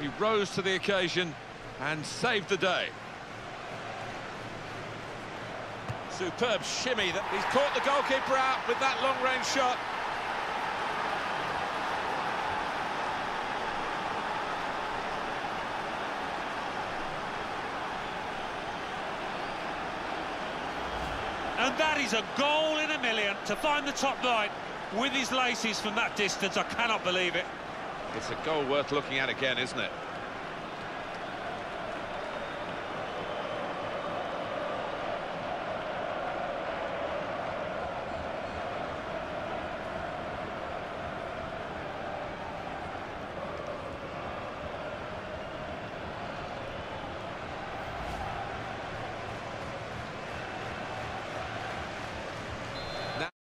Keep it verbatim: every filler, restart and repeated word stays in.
He rose to the occasion and saved the day. Superb shimmy. That he's caught the goalkeeper out with that long-range shot. And that is a goal in a million, to find the top line with his laces from that distance. I cannot believe it. It's a goal worth looking at again, isn't it?